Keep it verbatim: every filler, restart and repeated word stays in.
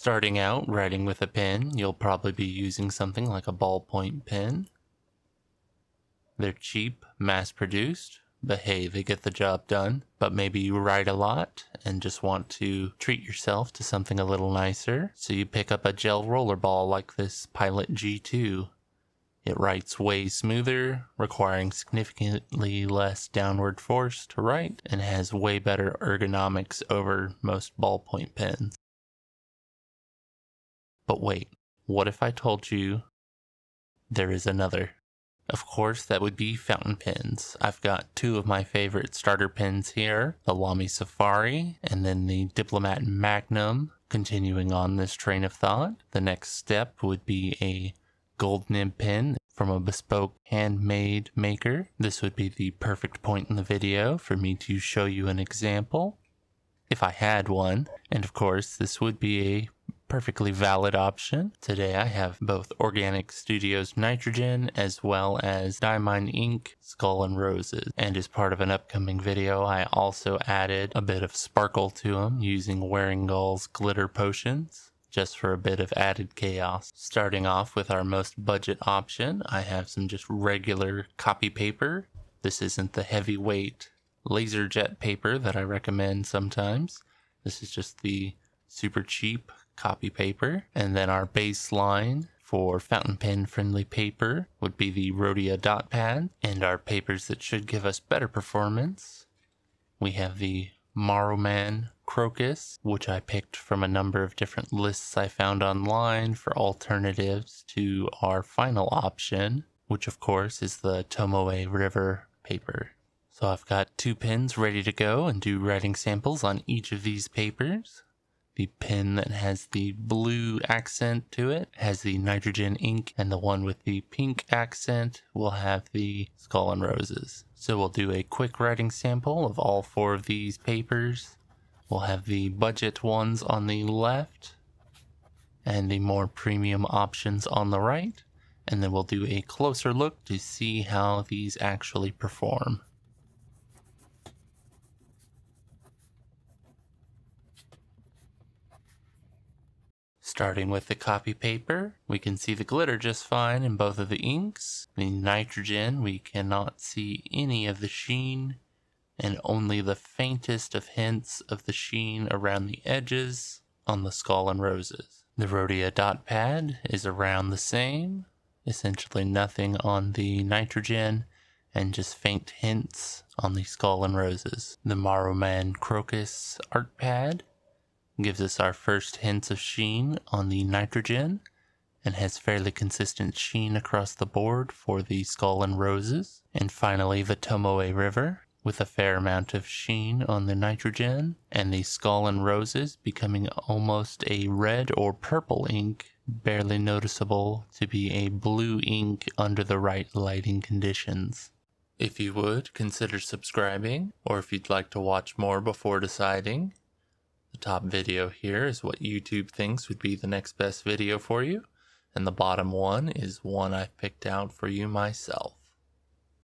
Starting out writing with a pen, you'll probably be using something like a ballpoint pen. They're cheap, mass-produced, but hey, they get the job done. But maybe you write a lot and just want to treat yourself to something a little nicer. So you pick up a gel rollerball like this Pilot G two. It writes way smoother, requiring significantly less downward force to write, and has way better ergonomics over most ballpoint pens. But wait, what if I told you there is another? Of course, that would be fountain pens. I've got two of my favorite starter pens here, the Lamy Safari and then the Diplomat Magnum. Continuing on this train of thought, the next step would be a gold nib pen from a bespoke handmade maker. This would be the perfect point in the video for me to show you an example, if I had one. And of course, this would be a perfectly valid option. Today I have both Organic Studios Nitrogen as well as Diamine Ink Skull and Roses, and as part of an upcoming video I also added a bit of sparkle to them using Waring Gull's Glitter Potions, just for a bit of added chaos. Starting off with our most budget option, I have some just regular copy paper. This isn't the heavyweight laser jet paper that I recommend sometimes. This is just the super cheap copy paper. And then our baseline for fountain pen friendly paper would be the Rhodia Dot Pad, and our papers that should give us better performance, we have the Maruman Croquis, which I picked from a number of different lists I found online for alternatives to our final option, which of course is the Tomoe River Paper. So I've got two pens ready to go and do writing samples on each of these papers. The pen that has the blue accent to it has the nitrogen ink, and the one with the pink accent will have the skull and roses. So we'll do a quick writing sample of all four of these papers. We'll have the budget ones on the left and the more premium options on the right, and then we'll do a closer look to see how these actually perform. Starting with the copy paper, we can see the glitter just fine in both of the inks. The nitrogen, we cannot see any of the sheen, and only the faintest of hints of the sheen around the edges on the skull and roses. The Rhodia Dot Pad is around the same, essentially nothing on the nitrogen, and just faint hints on the skull and roses. The Maruman Croquis Art Pad gives us our first hints of sheen on the nitrogen, and has fairly consistent sheen across the board for the skull and roses. And finally the Tomoe River, with a fair amount of sheen on the nitrogen, and the skull and roses becoming almost a red or purple ink, barely noticeable to be a blue ink under the right lighting conditions. If you would, consider subscribing, or if you'd like to watch more before deciding, the top video here is what YouTube thinks would be the next best video for you, and the bottom one is one I picked out for you myself.